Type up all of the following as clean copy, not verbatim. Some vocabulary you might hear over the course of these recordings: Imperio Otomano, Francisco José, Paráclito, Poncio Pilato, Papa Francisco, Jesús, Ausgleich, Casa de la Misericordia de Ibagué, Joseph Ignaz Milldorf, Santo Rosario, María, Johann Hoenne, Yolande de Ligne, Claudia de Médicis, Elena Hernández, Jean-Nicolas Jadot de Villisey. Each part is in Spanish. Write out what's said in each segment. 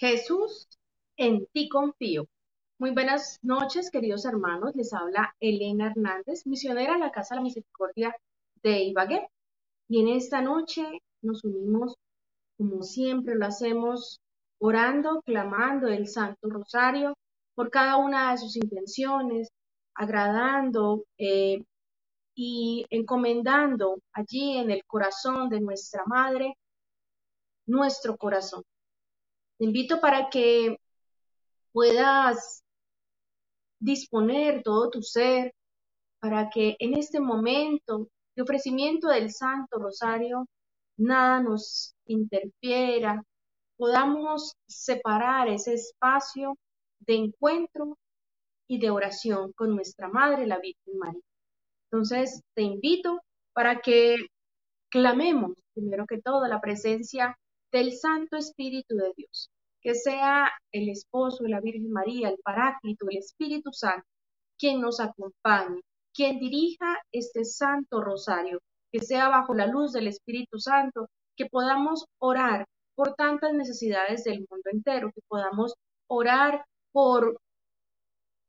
Jesús, en ti confío. Muy buenas noches, queridos hermanos. Les habla Elena Hernández, misionera en la Casa de la Misericordia de Ibagué. Y en esta noche nos unimos, como siempre lo hacemos, orando, clamando el Santo Rosario por cada una de sus intenciones, agradando y encomendando allí en el corazón de nuestra Madre, nuestro corazón. Te invito para que puedas disponer todo tu ser, para que en este momento de ofrecimiento del Santo Rosario, nada nos interfiera, podamos separar ese espacio de encuentro y de oración con nuestra Madre, la Virgen María. Entonces, te invito para que clamemos, primero que todo, la presencia del Santo Espíritu de Dios, que sea el esposo de la Virgen María, el Paráclito, el Espíritu Santo, quien nos acompañe, quien dirija este Santo Rosario, que sea bajo la luz del Espíritu Santo, que podamos orar por tantas necesidades del mundo entero, que podamos orar por,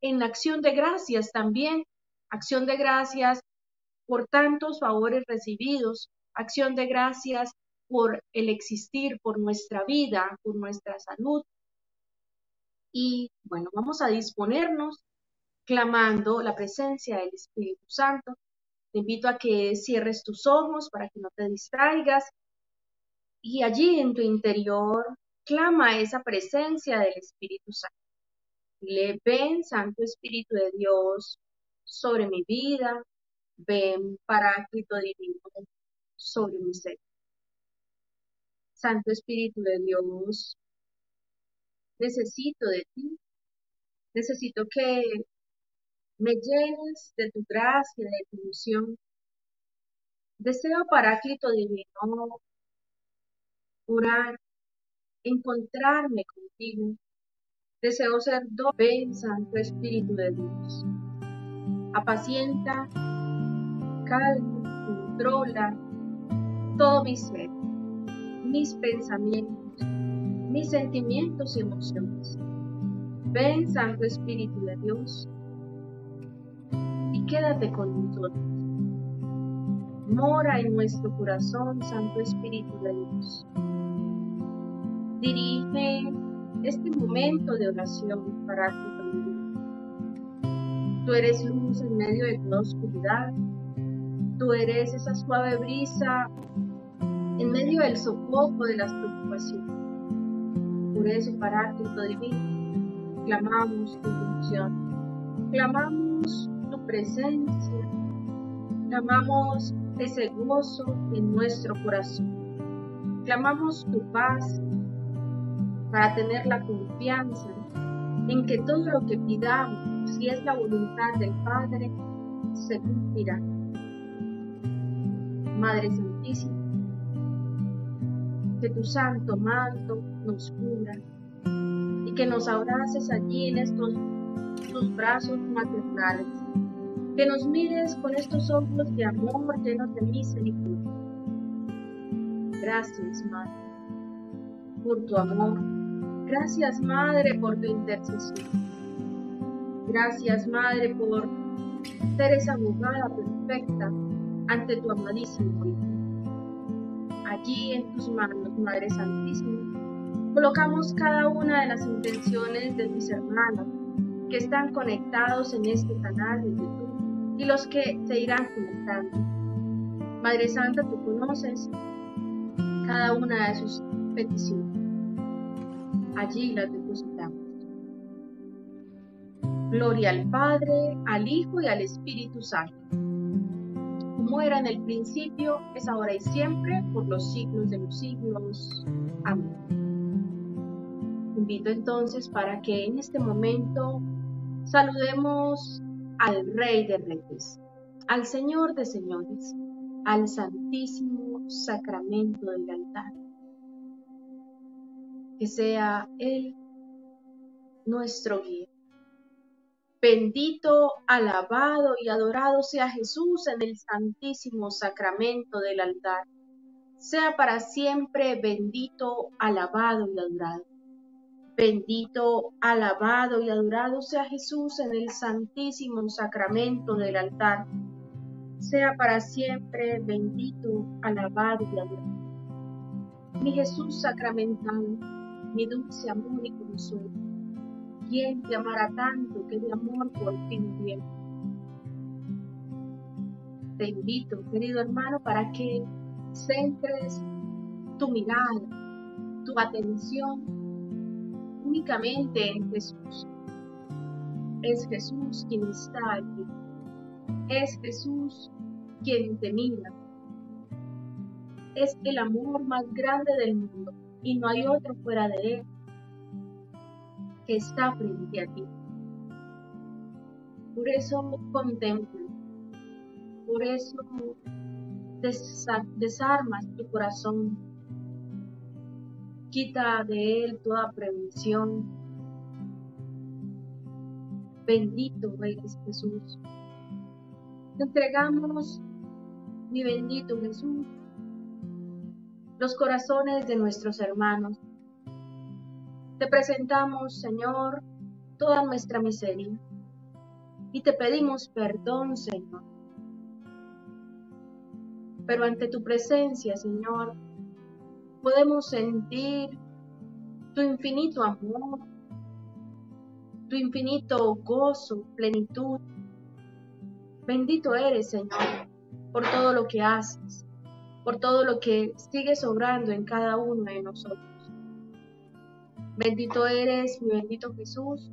en la acción de gracias también, acción de gracias por tantos favores recibidos, acción de gracias por el existir, por nuestra vida, por nuestra salud. Y bueno, vamos a disponernos clamando la presencia del Espíritu Santo. Te invito a que cierres tus ojos para que no te distraigas y allí en tu interior clama esa presencia del Espíritu Santo. Dile: ven, Santo Espíritu de Dios, sobre mi vida, ven, Paráclito divino, sobre mi ser. Santo Espíritu de Dios, necesito de ti, necesito que me llenes de tu gracia, de tu unción. Deseo, Paráclito divino, orar, encontrarme contigo. Deseo ser ven, Santo Espíritu de Dios. Apacienta, calma, controla todo mi ser, mis pensamientos, mis sentimientos y emociones. Ven, Santo Espíritu de Dios, y quédate con nosotros. Mora en nuestro corazón, Santo Espíritu de Dios. Dirige este momento de oración para tu vida. Tú eres luz en medio de toda oscuridad. Tú eres esa suave brisa en medio del sofoco de las preocupaciones. Por eso, Paráclito divino, clamamos tu función, clamamos tu presencia, clamamos ese gozo en nuestro corazón, clamamos tu paz para tener la confianza en que todo lo que pidamos, si es la voluntad del Padre, se cumplirá. Madre Santísima, que tu santo manto nos cubra y que nos abraces allí en estos tus brazos maternales, que nos mires con estos ojos de amor llenos de misericordia. Gracias, Madre, por tu amor. Gracias, Madre, por tu intercesión. Gracias, Madre, por ser esa abogada perfecta ante tu amadísimo Hijo. Allí en tus manos, Madre Santísima, colocamos cada una de las intenciones de mis hermanos que están conectados en este canal de YouTube y los que se irán conectando. Madre Santa, tú conoces cada una de sus peticiones. Allí las depositamos. Gloria al Padre, al Hijo y al Espíritu Santo, como era en el principio, es ahora y siempre, por los siglos de los siglos. Amén. Te invito entonces para que en este momento saludemos al Rey de Reyes, al Señor de Señores, al Santísimo Sacramento del altar. Que sea Él nuestro guía. Bendito, alabado y adorado sea Jesús en el Santísimo Sacramento del altar. Sea para siempre bendito, alabado y adorado. Bendito, alabado y adorado sea Jesús en el santísimo sacramento del altar. Sea para siempre bendito, alabado y adorado. Mi Jesús sacramental, mi dulce amor y consuelo. ¿Quién te amará tanto que de amor por ti murió? Te invito, querido hermano, para que centres tu mirada, tu atención únicamente en Jesús. Es Jesús quien está allí. Es Jesús quien te mira. Es el amor más grande del mundo y no hay otro fuera de él que está frente a ti. Por eso contempla, por eso desarmas tu corazón. Quita de él toda prevención. Bendito eres Jesús. Te entregamos, mi bendito Jesús, los corazones de nuestros hermanos. Te presentamos, Señor, toda nuestra miseria. Y te pedimos perdón, Señor. Pero ante tu presencia, Señor, podemos sentir tu infinito amor, tu infinito gozo, plenitud. Bendito eres, Señor, por todo lo que haces, por todo lo que sigues obrando en cada uno de nosotros. Bendito eres, mi bendito Jesús,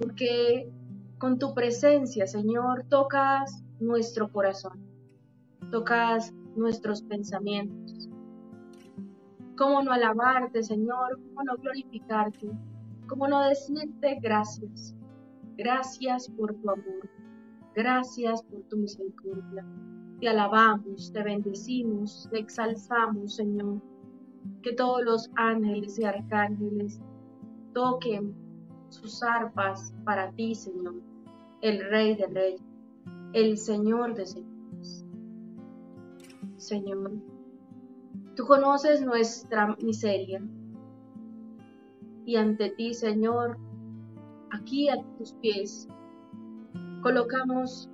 porque con tu presencia, Señor, tocas nuestro corazón, tocas nuestros pensamientos. ¿Cómo no alabarte, Señor? ¿Cómo no glorificarte? ¿Cómo no decirte gracias? Gracias por tu amor. Gracias por tu misericordia. Te alabamos, te bendecimos, te exaltamos, Señor. Que todos los ángeles y arcángeles toquen sus arpas para ti, Señor. El Rey de Reyes, el Señor de Señores. Señor, tú conoces nuestra miseria y ante ti, Señor, aquí a tus pies colocamos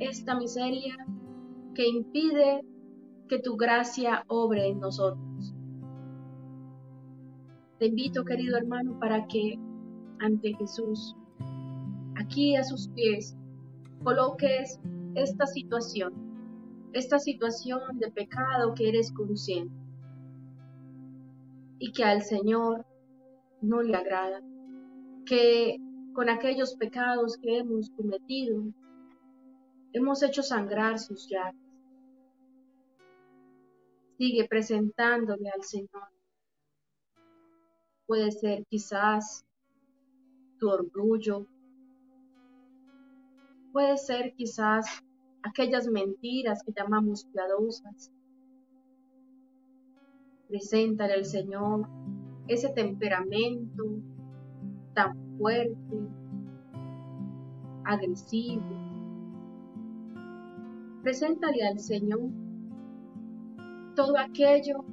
esta miseria que impide que tu gracia obre en nosotros. Te invito, querido hermano, para que ante Jesús, aquí a sus pies, coloques esta situación de pecado que eres consciente y que al Señor no le agrada, que con aquellos pecados que hemos cometido, hemos hecho sangrar sus llagas. Sigue presentándole al Señor. Puede ser quizás tu orgullo, puede ser quizás aquellas mentiras que llamamos piadosas. Preséntale al Señor ese temperamento tan fuerte, agresivo. Preséntale al Señor todo aquello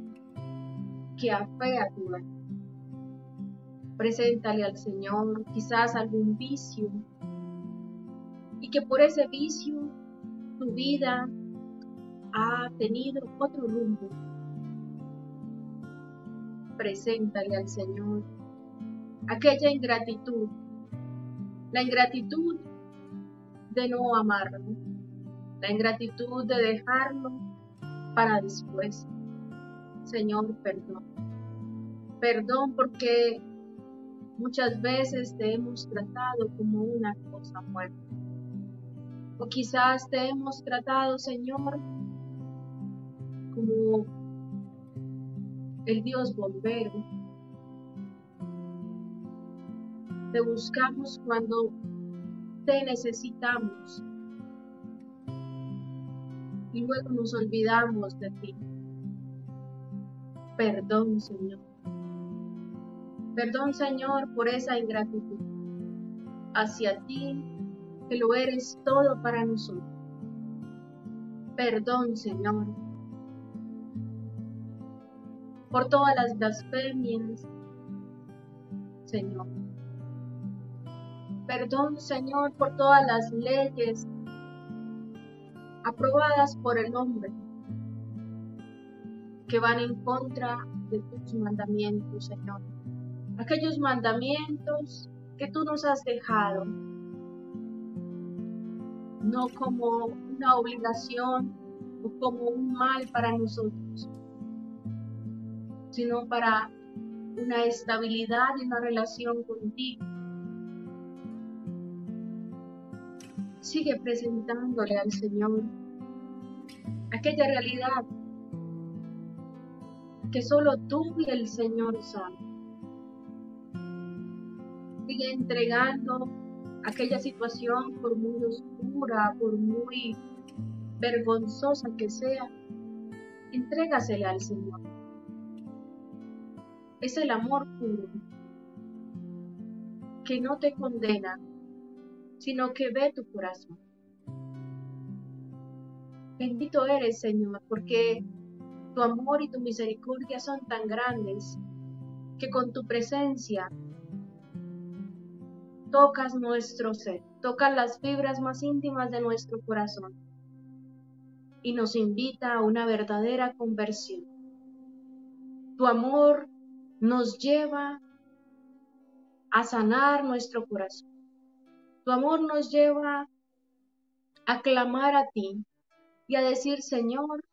que afea tu vida. Preséntale al Señor quizás algún vicio y que por ese vicio tu vida ha tenido otro rumbo. Preséntale al Señor aquella ingratitud, la ingratitud de no amarlo, la ingratitud de dejarlo para después. Señor, perdón. Perdón porque muchas veces te hemos tratado como una cosa muerta. O quizás te hemos tratado, Señor, como el Dios bombero. Te buscamos cuando te necesitamos. Y luego nos olvidamos de ti. Perdón, Señor. Perdón, Señor, por esa ingratitud hacia ti, que lo eres todo para nosotros. Perdón, Señor. por todas las blasfemias, Señor. Perdón, Señor, por todas las leyes aprobadas por el hombre que van en contra de tus mandamientos, Señor. Aquellos mandamientos que tú nos has dejado, no como una obligación o como un mal para nosotros, sino para una estabilidad y una relación contigo. Sigue presentándole al Señor aquella realidad que solo tú y el Señor saben. Sigue entregando aquella situación, por muy oscura, por muy vergonzosa que sea, entrégasela al Señor. Es el amor puro, que no te condena, sino que ve tu corazón. Bendito eres, Señor, porque tu amor y tu misericordia son tan grandes que con tu presencia tocas nuestro ser, tocas las fibras más íntimas de nuestro corazón y nos invita a una verdadera conversión. Tu amor nos lleva a sanar nuestro corazón. Tu amor nos lleva a clamar a ti y a decir: Señor,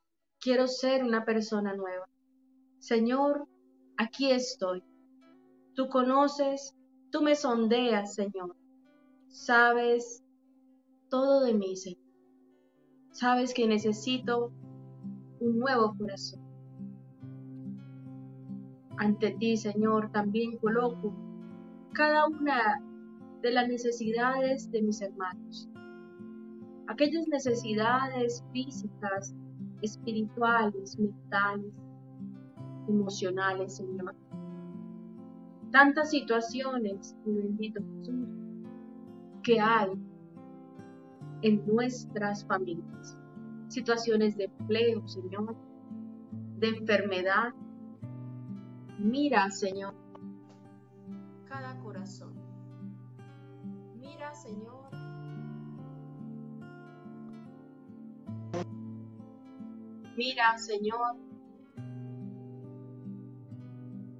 quiero ser una persona nueva. Señor, aquí estoy. Tú conoces, tú me sondeas, Señor. Sabes todo de mí, Señor. Sabes que necesito un nuevo corazón. Ante ti, Señor, también coloco cada una de las necesidades de mis hermanos. Aquellas necesidades físicas, espirituales, mentales, emocionales, Señor. Tantas situaciones, mi bendito Jesús, que hay en nuestras familias. Situaciones de empleo, Señor, de enfermedad. Mira, Señor, cada corazón. Mira, Señor, mira, Señor,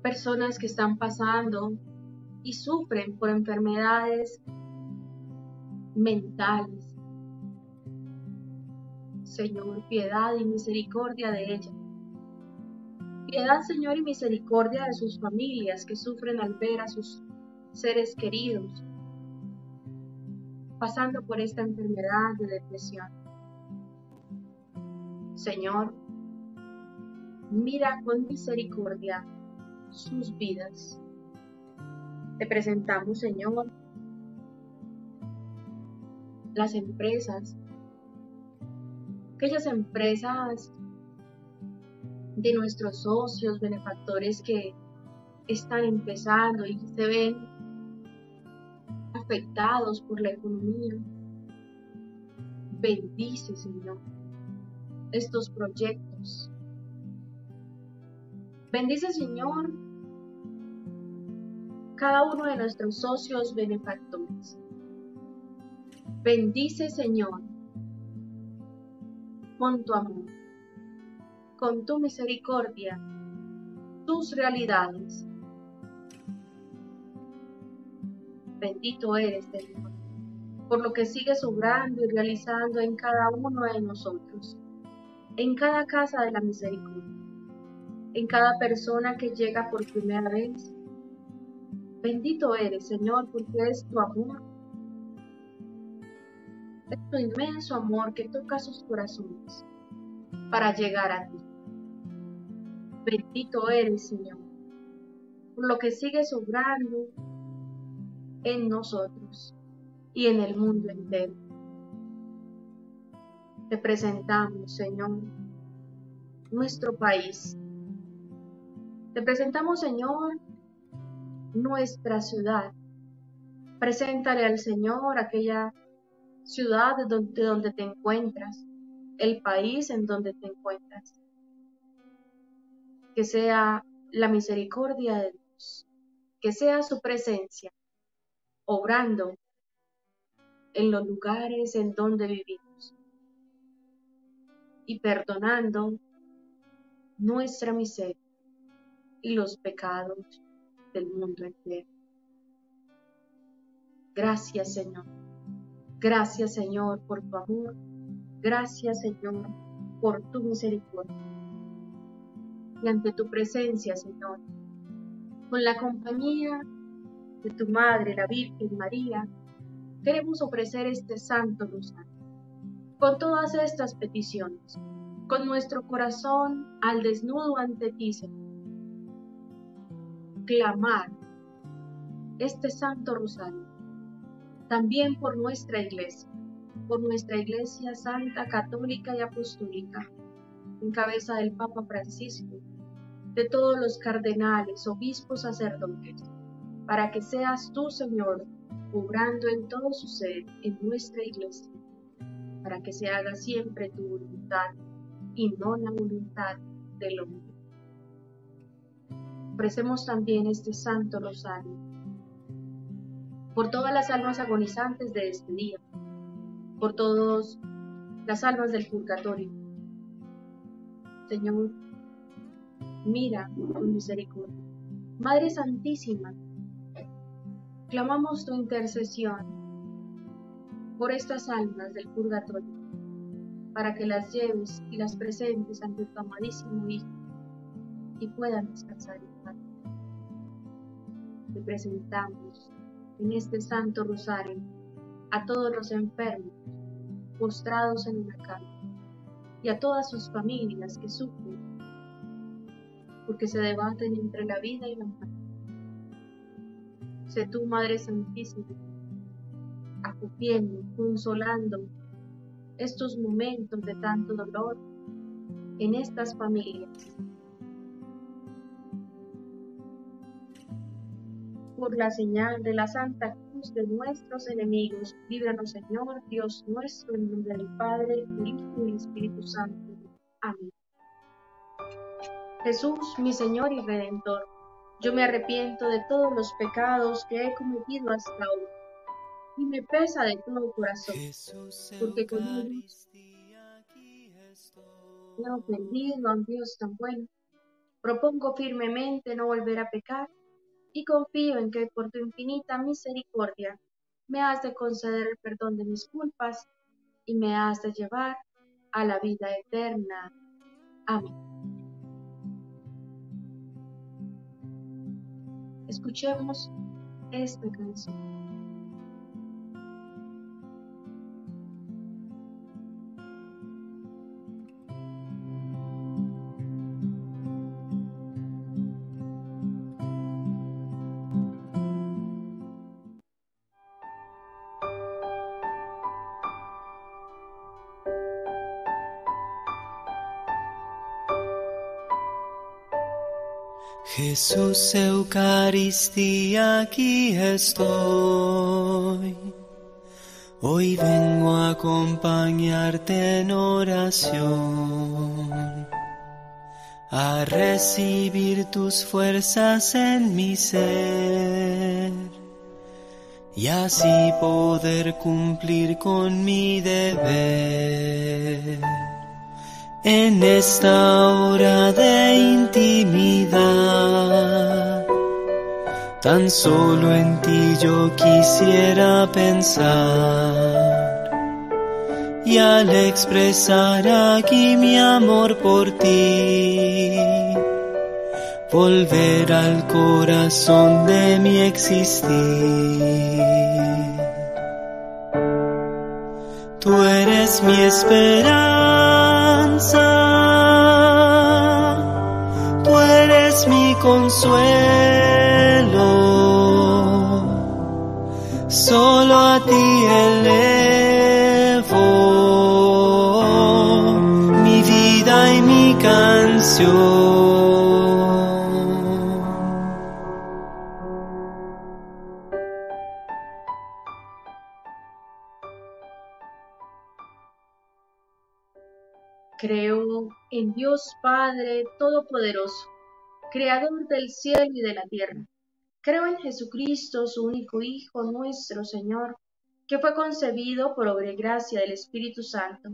personas que están pasando y sufren por enfermedades mentales. Señor, piedad y misericordia de ellas. Piedad, Señor, y misericordia de sus familias que sufren al ver a sus seres queridos pasando por esta enfermedad de depresión. Señor, mira con misericordia sus vidas. Te presentamos, Señor, las empresas, aquellas empresas de nuestros socios, benefactores que están empezando y se ven afectados por la economía. Bendice, Señor, estos proyectos. Bendice, Señor, cada uno de nuestros socios benefactores. Bendice, Señor, con tu amor, con tu misericordia, tus realidades. Bendito eres, Señor, por lo que sigues obrando y realizando en cada uno de nosotros, en cada casa de la misericordia, en cada persona que llega por primera vez. Bendito eres, Señor, porque es tu amor, es tu inmenso amor que toca sus corazones para llegar a ti. Bendito eres, Señor, por lo que sigues obrando en nosotros y en el mundo entero. Te presentamos, Señor, nuestro país. Te presentamos, Señor, nuestra ciudad. Preséntale al Señor aquella ciudad donde te encuentras, el país en donde te encuentras. que sea la misericordia de Dios, que sea su presencia, obrando en los lugares en donde vivimos y perdonando nuestra miseria y los pecados del mundo entero. Gracias, Señor. Gracias, Señor, por tu amor. Gracias, Señor, por tu misericordia. Y ante tu presencia, Señor, con la compañía de tu Madre, la Virgen María, queremos ofrecer este Santo Rosario, con todas estas peticiones, con nuestro corazón al desnudo ante ti, Señor. Clamar este Santo Rosario, también por nuestra Iglesia, Santa, Católica y Apostólica, en cabeza del Papa Francisco, de todos los cardenales, obispos, sacerdotes, para que seas tú, Señor, obrando en todo su ser, en nuestra Iglesia, para que se haga siempre tu voluntad y no la voluntad del hombre. Ofrecemos también este Santo Rosario por todas las almas agonizantes de este día, por todas las almas del purgatorio. Señor, mira con misericordia. Madre Santísima, clamamos tu intercesión por estas almas del purgatorio, para que las lleves y las presentes ante tu amadísimo Hijo y puedan descansar en paz. Te presentamos en este Santo Rosario a todos los enfermos postrados en una cama y a todas sus familias que sufren porque se debaten entre la vida y la muerte. Sé tú, Madre Santísima, acogiendo, consolando estos momentos de tanto dolor en estas familias. Por la señal de la Santa Cruz de nuestros enemigos, líbranos, Señor, Dios nuestro, en nombre del Padre, del Hijo y del Espíritu Santo. Amén. Jesús, mi Señor y Redentor, yo me arrepiento de todos los pecados que he cometido hasta hoy, y me pesa de todo corazón, porque con ellos he ofendido a un Dios tan bueno. Propongo firmemente no volver a pecar, y confío en que por tu infinita misericordia me has de conceder el perdón de mis culpas y me has de llevar a la vida eterna. Amén. Escuchemos esta canción. Jesús, Eucaristía, aquí estoy. Hoy vengo a acompañarte en oración, a recibir tus fuerzas en mi ser y así poder cumplir con mi deber. En esta hora de intimidad, tan solo en ti yo quisiera pensar, y al expresar aquí mi amor por ti, volver al corazón de mi existir. Tú eres mi esperanza, tú eres mi consuelo, solo a ti elevo mi vida y mi canción. Creo en Dios Padre Todopoderoso, Creador del cielo y de la tierra. Creo en Jesucristo, su único Hijo, nuestro Señor, que fue concebido por obra y gracia del Espíritu Santo,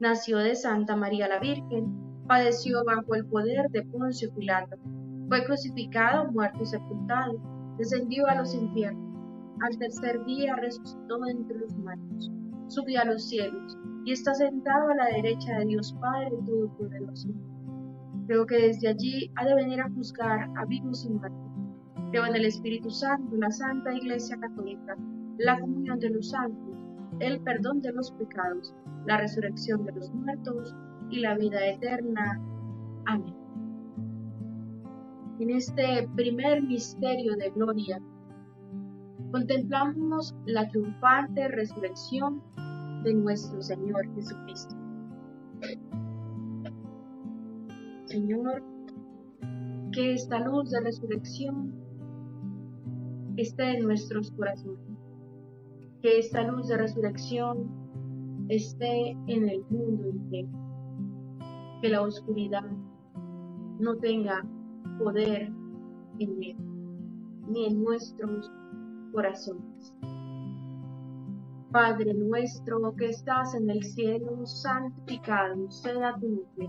nació de Santa María la Virgen, padeció bajo el poder de Poncio Pilato, fue crucificado, muerto y sepultado, descendió a los infiernos, al tercer día resucitó de entre los muertos, subió a los cielos y está sentado a la derecha de Dios Padre Todopoderoso. Creo que desde allí ha de venir a juzgar a vivos y muertos. Creo en el Espíritu Santo, la Santa Iglesia Católica, la comunión de los santos, el perdón de los pecados, la resurrección de los muertos y la vida eterna. Amén. En este primer misterio de gloria, contemplamos la triunfante resurrección de nuestro Señor Jesucristo. Señor, que esta luz de resurrección esté en nuestros corazones, que esta luz de resurrección esté en el mundo entero, que la oscuridad no tenga poder en él, ni en nuestros corazones. Padre nuestro que estás en el cielo, santificado sea tu nombre.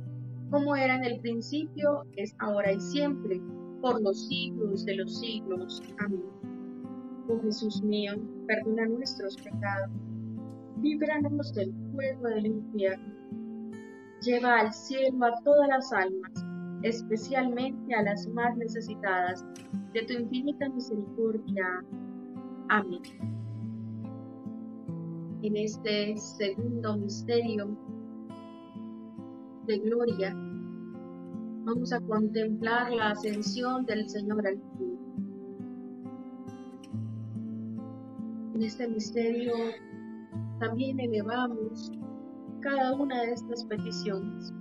como era en el principio, es ahora y siempre, por los siglos de los siglos. Amén. Oh Jesús mío, perdona nuestros pecados, líbranos del fuego del infierno, lleva al cielo a todas las almas, especialmente a las más necesitadas de tu infinita misericordia. Amén. En este segundo misterio de gloria, vamos a contemplar la ascensión del Señor al cielo. En este misterio también elevamos cada una de estas peticiones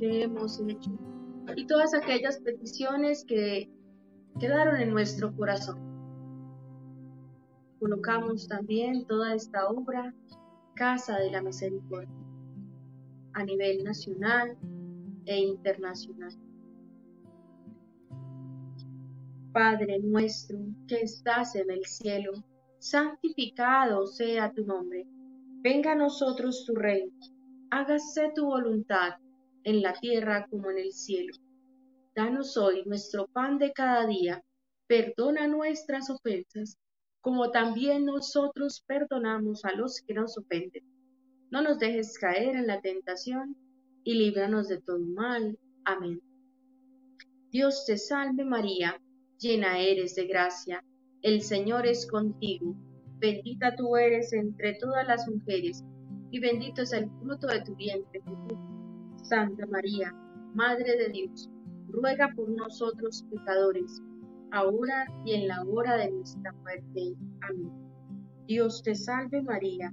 que hemos hecho y todas aquellas peticiones que quedaron en nuestro corazón. Colocamos también toda esta obra Casa de la Misericordia a nivel nacional e internacional. Padre nuestro que estás en el cielo, santificado sea tu nombre. Venga a nosotros tu reino, hágase tu voluntad en la tierra como en el cielo. Danos hoy nuestro pan de cada día, perdona nuestras ofensas, como también nosotros perdonamos a los que nos ofenden. No nos dejes caer en la tentación y líbranos de todo mal. Amén. Dios te salve María, llena eres de gracia, el Señor es contigo. Bendita tú eres entre todas las mujeres, y bendito es el fruto de tu vientre, Jesús. Santa María, Madre de Dios, ruega por nosotros pecadores, ahora y en la hora de nuestra muerte. Amén. Dios te salve María,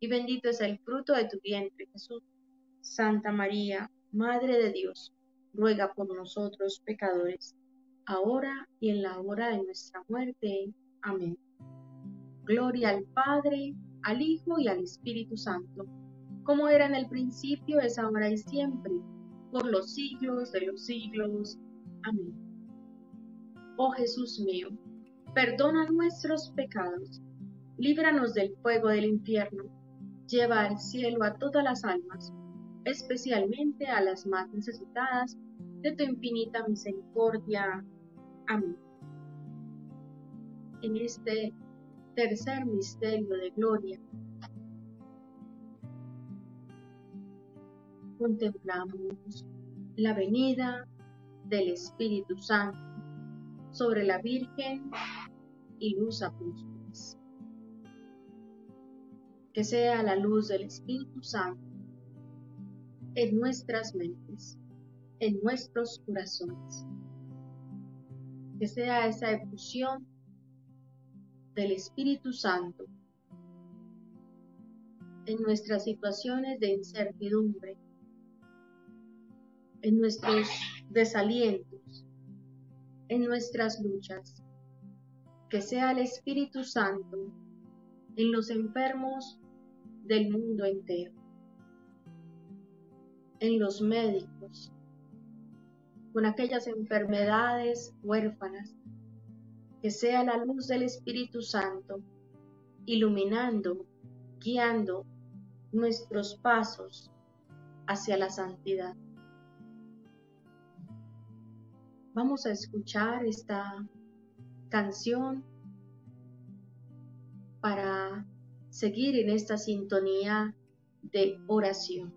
y bendito es el fruto de tu vientre, Jesús. Santa María, Madre de Dios, ruega por nosotros pecadores, ahora y en la hora de nuestra muerte. Amén. Gloria al Padre, al Hijo y al Espíritu Santo, como era en el principio, es ahora y siempre, por los siglos de los siglos. Amén. Oh Jesús mío, perdona nuestros pecados, líbranos del fuego del infierno, lleva al cielo a todas las almas, especialmente a las más necesitadas de tu infinita misericordia. Amén. En este tercer misterio de gloria, contemplamos la venida del Espíritu Santo sobre la Virgen y los apóstoles. Que sea la luz del Espíritu Santo en nuestras mentes, en nuestros corazones. Que sea esa efusión del Espíritu Santo en nuestras situaciones de incertidumbre, en nuestros desalientos, en nuestras luchas. Que sea el Espíritu Santo en los enfermos del mundo entero, en los médicos, con aquellas enfermedades huérfanas. Que sea la luz del Espíritu Santo iluminando, guiando nuestros pasos hacia la santidad. Vamos a escuchar esta canción para seguir en esta sintonía de oración.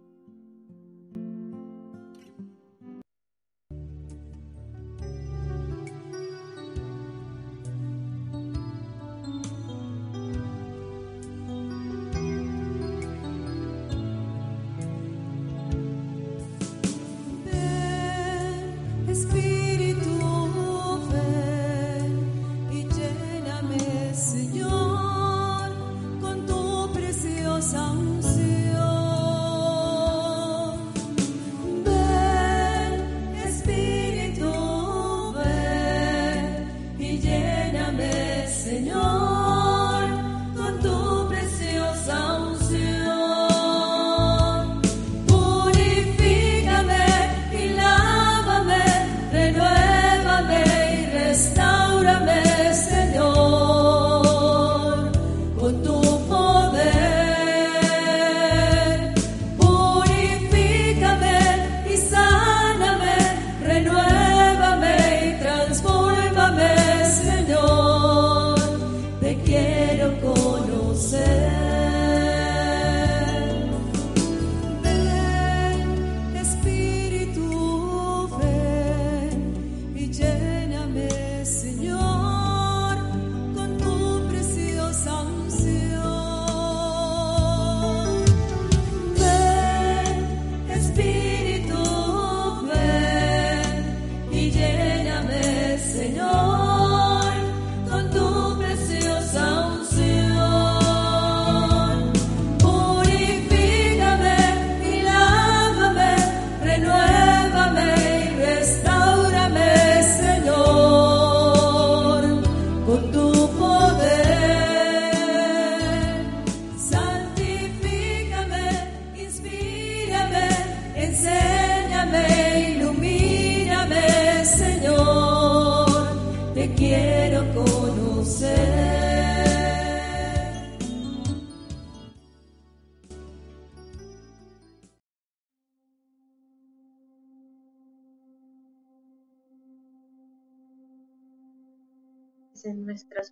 En nuestras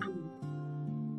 Amén.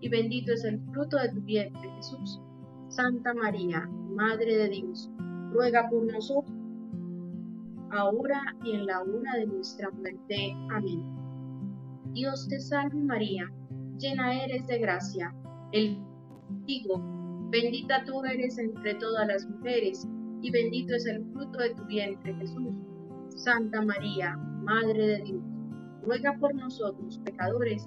y bendito es el fruto de tu vientre, Jesús. Santa María, Madre de Dios, ruega por nosotros, ahora y en la hora de nuestra muerte. Amén. Dios te salve María, llena eres de gracia, el Digo, bendita tú eres entre todas las mujeres, y bendito es el fruto de tu vientre, Jesús. Santa María, Madre de Dios, ruega por nosotros pecadores,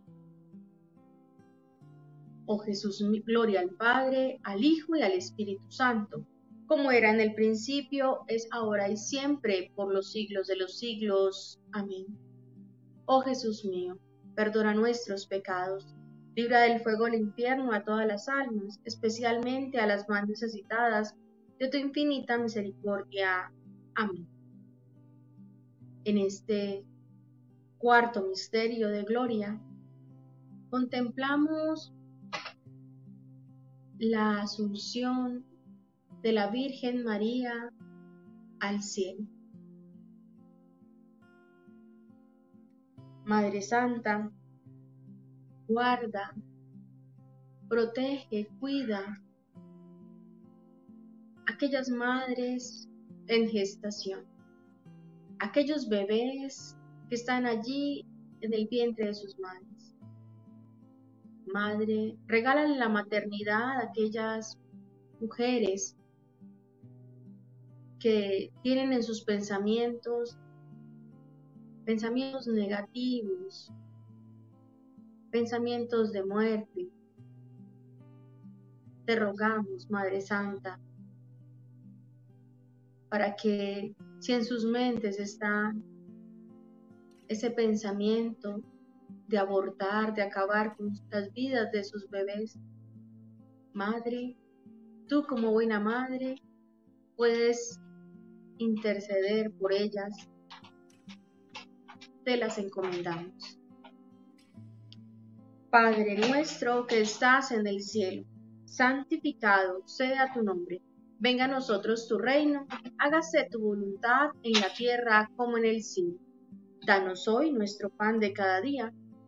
Oh Jesús, gloria al Padre, al Hijo y al Espíritu Santo, como era en el principio, es ahora y siempre, por los siglos de los siglos. Amén. Oh Jesús mío, perdona nuestros pecados. Libra del fuego del infierno a todas las almas, especialmente a las más necesitadas de tu infinita misericordia. Amén. En este cuarto misterio de gloria, contemplamos la asunción de la Virgen María al cielo. Madre Santa, guarda, protege, cuida aquellas madres en gestación, aquellos bebés que están allí en el vientre de sus madres. Madre, regálale la maternidad a aquellas mujeres que tienen en sus pensamientos negativos, pensamientos de muerte. Te rogamos, Madre Santa, para que si en sus mentes están ese pensamiento de abortar, de acabar con las vidas de sus bebés. Madre, tú como buena madre puedes interceder por ellas, te las encomendamos. Padre nuestro que estás en el cielo, santificado sea tu nombre. Venga a nosotros tu reino, hágase tu voluntad en la tierra como en el cielo. Danos hoy nuestro pan de cada día,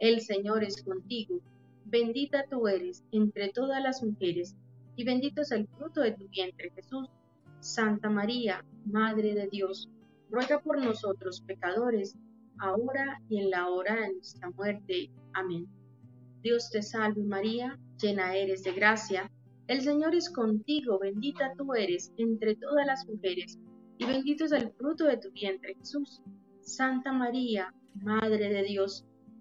el Señor es contigo. Bendita tú eres entre todas las mujeres, y bendito es el fruto de tu vientre, Jesús. Santa María, Madre de Dios, ruega por nosotros pecadores, ahora y en la hora de nuestra muerte. Amén. Dios te salve María, llena eres de gracia, el Señor es contigo, bendita tú eres entre todas las mujeres, y bendito es el fruto de tu vientre, Jesús. Santa María, Madre de Dios,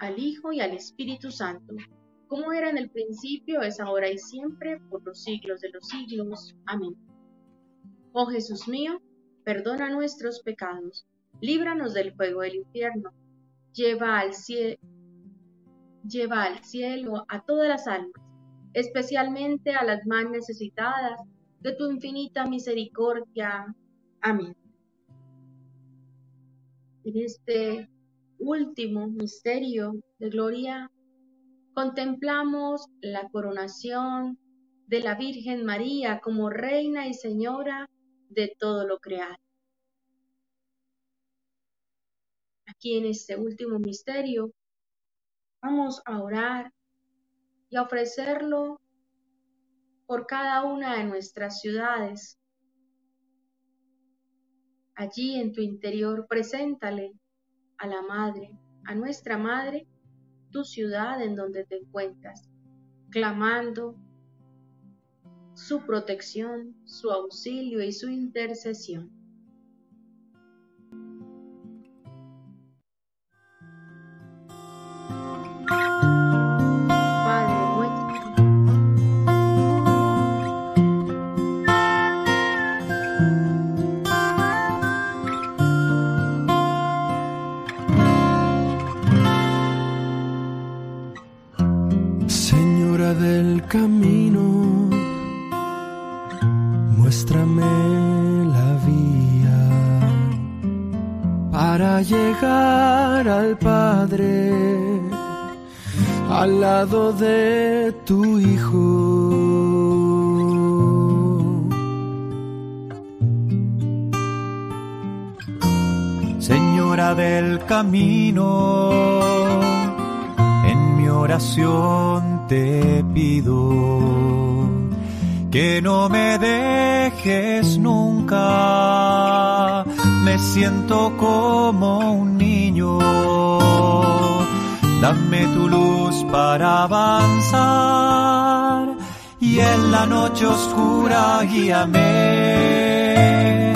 al Hijo y al Espíritu Santo, como era en el principio, es ahora y siempre, por los siglos de los siglos. Amén. Oh Jesús mío, perdona nuestros pecados, líbranos del fuego del infierno, lleva al cielo a todas las almas, especialmente a las más necesitadas de tu infinita misericordia. Amén. En este último misterio de gloria, contemplamos la coronación de la Virgen María como Reina y Señora de todo lo creado. Aquí en este último misterio vamos a orar y a ofrecerlo por cada una de nuestras ciudades. Allí en tu interior, preséntale a la Madre, a nuestra Madre, tu ciudad en donde te encuentras, clamando su protección, su auxilio y su intercesión. Camino, muéstrame la vía para llegar al Padre, al lado de tu Hijo. Señora del camino, en mi oración te pido que no me dejes nunca. Me siento como un niño. Dame tu luz para avanzar y en la noche oscura guíame.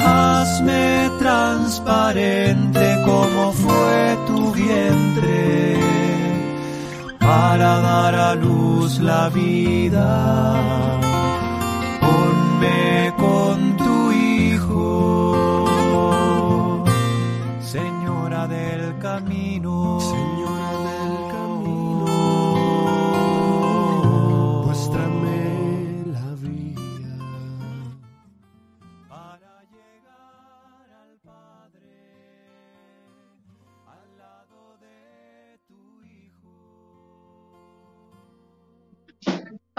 Hazme transparente como fue tu vientre, para dar a luz la vida. Ponme con tu Hijo, Señora del camino, Señora del camino, muéstrame la vía para llegar al Padre, al lado de tu Hijo.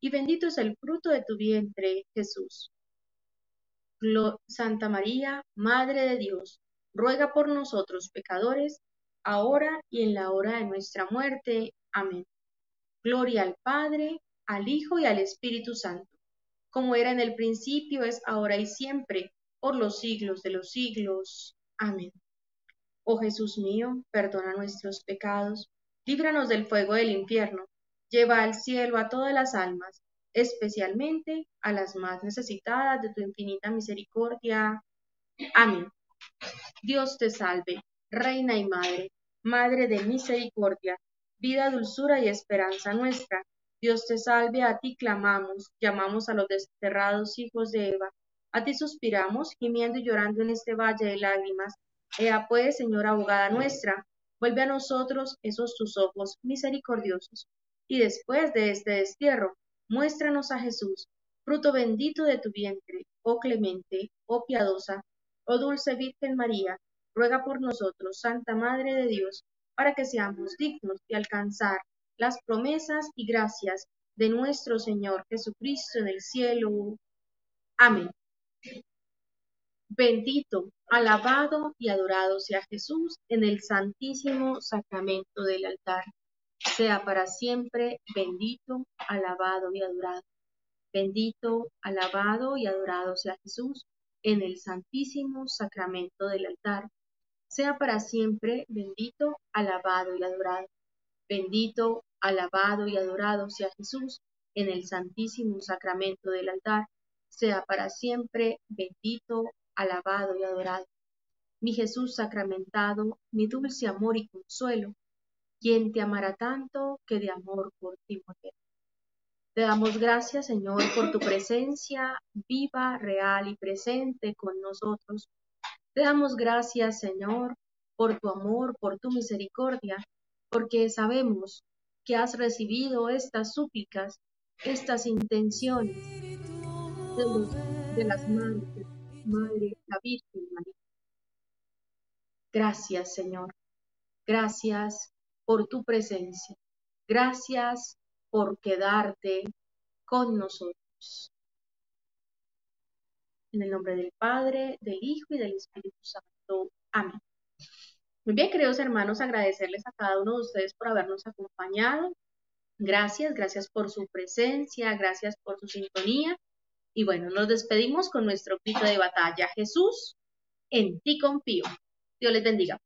y bendito es el fruto de tu vientre, Jesús. Santa María, Madre de Dios, ruega por nosotros pecadores, ahora y en la hora de nuestra muerte. Amén. Gloria al Padre, al Hijo y al Espíritu Santo, como era en el principio, es ahora y siempre, por los siglos de los siglos. Amén. Oh Jesús mío, perdona nuestros pecados, líbranos del fuego del infierno, lleva al cielo a todas las almas, especialmente a las más necesitadas de tu infinita misericordia. Amén. Dios te salve, Reina y Madre, Madre de misericordia, vida, dulzura y esperanza nuestra. Dios te salve, a ti clamamos, llamamos a los desterrados hijos de Eva. A ti suspiramos, gimiendo y llorando en este valle de lágrimas. Ea pues, Señora abogada nuestra, vuelve a nosotros esos tus ojos misericordiosos. Y después de este destierro, muéstranos a Jesús, fruto bendito de tu vientre, oh clemente, oh piadosa, oh dulce Virgen María, ruega por nosotros, Santa Madre de Dios, para que seamos dignos de alcanzar las promesas y gracias de nuestro Señor Jesucristo en el cielo. Amén. Bendito, alabado y adorado sea Jesús en el santísimo sacramento del altar. Sea para siempre bendito, alabado y adorado. Bendito, alabado y adorado sea Jesús en el santísimo sacramento del altar. Sea para siempre bendito, alabado y adorado. Bendito, alabado y adorado sea Jesús en el santísimo sacramento del altar. Sea para siempre bendito, alabado y adorado. Mi Jesús sacramentado, mi dulce amor y consuelo, quien te amará tanto que de amor por ti morirá. Te damos gracias, Señor, por tu presencia viva, real y presente con nosotros. Te damos gracias, Señor, por tu amor, por tu misericordia, porque sabemos que has recibido estas súplicas, estas intenciones de las madres, Madre, la Virgen María. Gracias, Señor. Gracias por tu presencia. Gracias por quedarte con nosotros. En el nombre del Padre, del Hijo y del Espíritu Santo. Amén. Muy bien, queridos hermanos, agradecerles a cada uno de ustedes por habernos acompañado. Gracias por su presencia, gracias por su sintonía. Y bueno, nos despedimos con nuestro grito de batalla. Jesús, en ti confío. Dios les bendiga.